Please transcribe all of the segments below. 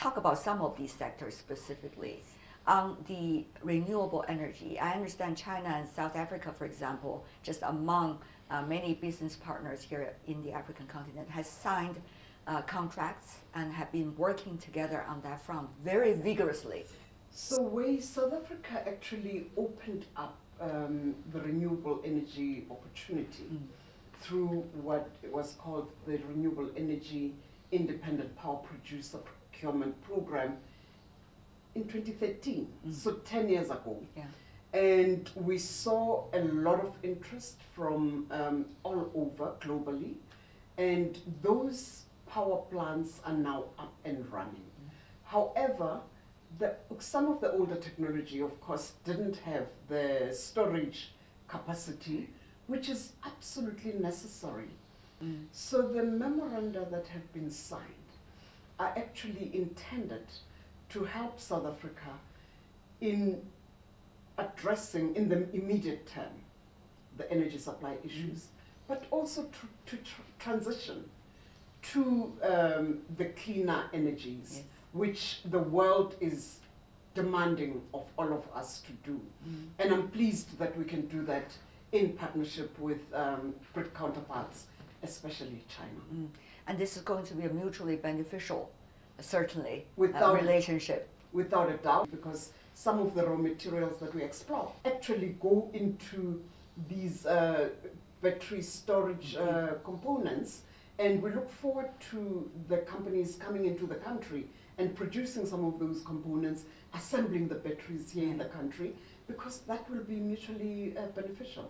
talk about some of these sectors specifically. On the renewable energy, I understand China and South Africa, for example, just among many business partners here in the African continent, has signed contracts and have been working together on that front very vigorously. So we, South Africa actually opened up the renewable energy opportunity through what was called the Renewable Energy Independent Power Producer Procurement Program in 2013, so 10 years ago. Yeah. And we saw a lot of interest from all over globally, and those power plants are now up and running. However, some of the older technology, of course, didn't have the storage capacity, which is absolutely necessary. So the memoranda that have been signed are actually intended to help South Africa in addressing, in the immediate term, the energy supply issues, but also to transition to the cleaner energies, which the world is demanding of all of us to do. And I'm pleased that we can do that in partnership with BRIC counterparts, especially China. And this is going to be a mutually beneficial, certainly, relationship. Without a doubt, because some of the raw materials that we explore actually go into these battery storage components, and we look forward to the companies coming into the country and producing some of those components, assembling the batteries here in the country, because that will be mutually beneficial.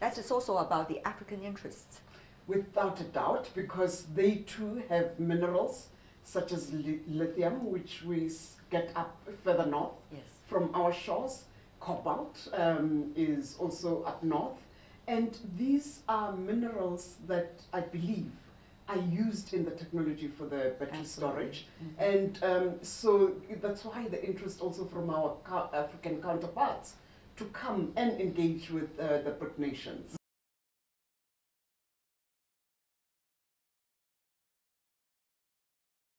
That is also about the African interests. Without a doubt, because they too have minerals such as lithium, which we get up further north from our shores. Cobalt is also up north. And these are minerals that I believe are used in the technology for the battery storage. And so that's why the interest also from our African counterparts to come and engage with the BRIC nations.